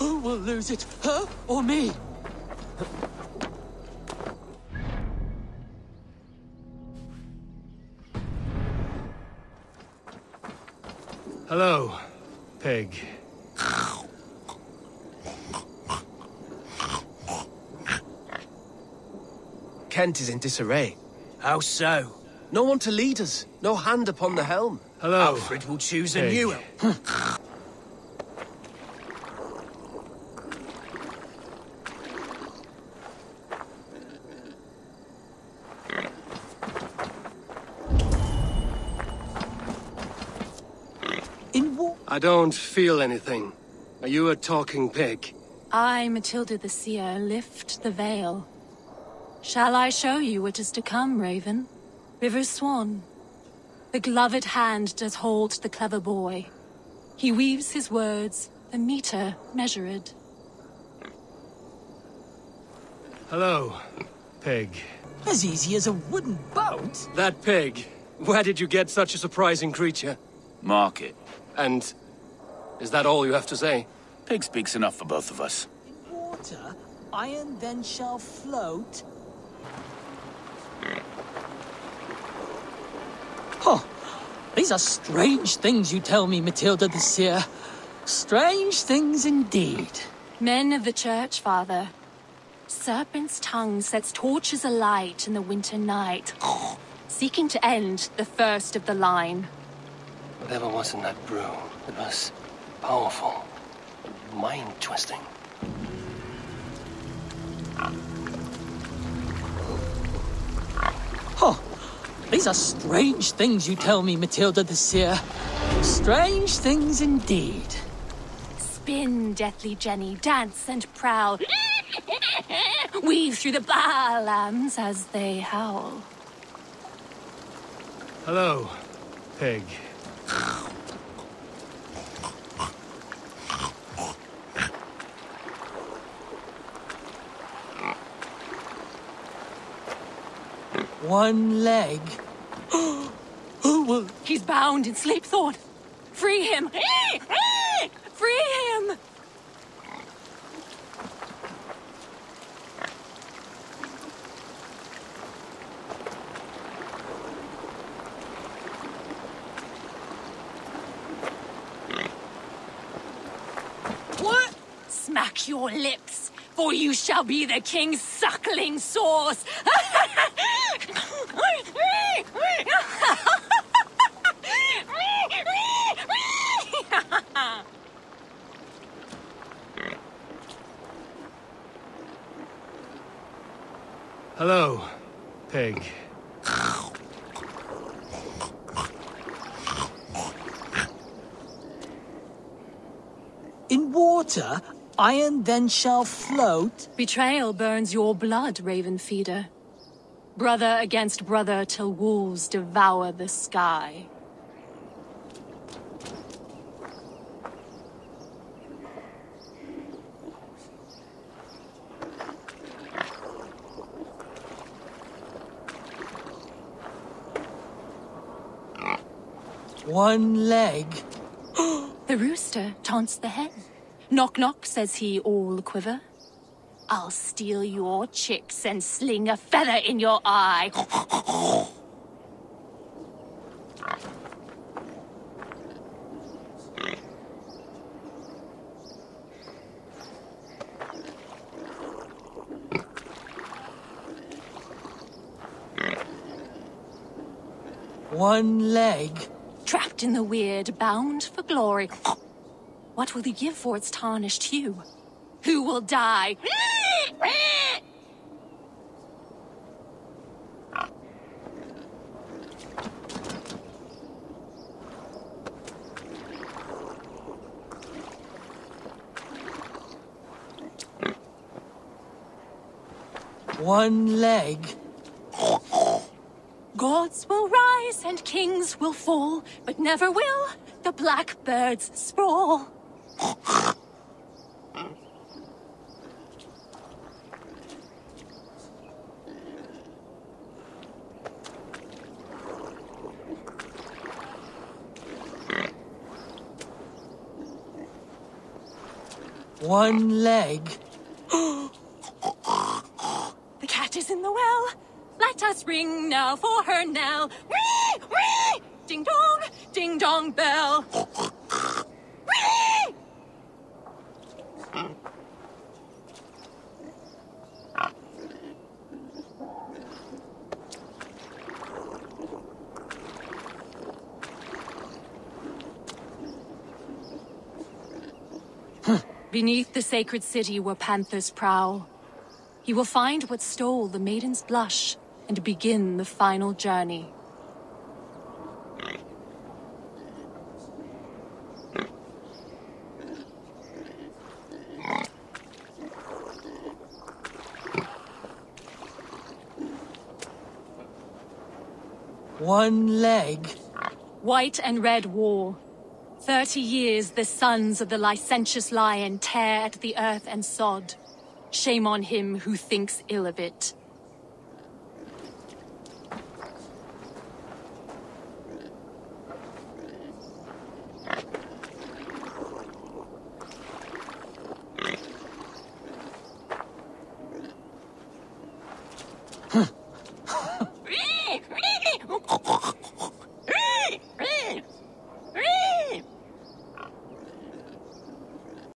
Who will lose it, her or me? Hello, Peg. Kent is in disarray. How so? No one to lead us, no hand upon the helm. Hello, Alfred will choose Peg. A new helm. I don't feel anything. Are you a talking pig? I, Matilda the Seer, lift the veil. Shall I show you what is to come, Raven? River Swan. The gloved hand does hold the clever boy. He weaves his words, a meter measured. Hello, pig. As easy as a wooden boat? That pig. Where did you get such a surprising creature? Market. And... is that all you have to say? Pig speaks enough for both of us. In water, iron then shall float. Oh, these are strange things you tell me, Matilda the Seer. Strange things indeed. Men of the church, Father. Serpent's tongue sets torches alight in the winter night, seeking to end the first of the line. Whatever was in that brew, it was powerful and mind-twisting. Oh, these are strange things you tell me, Matilda the Seer. Strange things indeed. Spin, Deathly Jenny, dance and prowl. Weave through the bar lambs as they howl. Hello, Peg. One leg. Who will? He's bound in Sleepthorn. Free him! Free him! Smack your lips, for you shall be the king's suckling sauce. Hello, Peg. In water, iron then shall float. Betrayal burns your blood, Ravenfeeder. Brother against brother till wolves devour the sky. One leg. The rooster taunts the hen. Knock, knock, says he, all a quiver. I'll steal your chicks and sling a feather in your eye. One leg. Trapped in the weird, bound for glory. What will they give for its tarnished hue? Who will die? One leg. Gods will rise and kings will fall, but never will the blackbirds sprawl. one leg. The cat is in the well. Let us ring now for her knell. Wee! Wee! Ding dong bell. Wee! Beneath the sacred city where panthers prowl, he will find what stole the maiden's blush and begin the final journey. One leg. White and red war. 30 years the sons of the licentious lion tear at the earth and sod. Shame on him who thinks ill of it.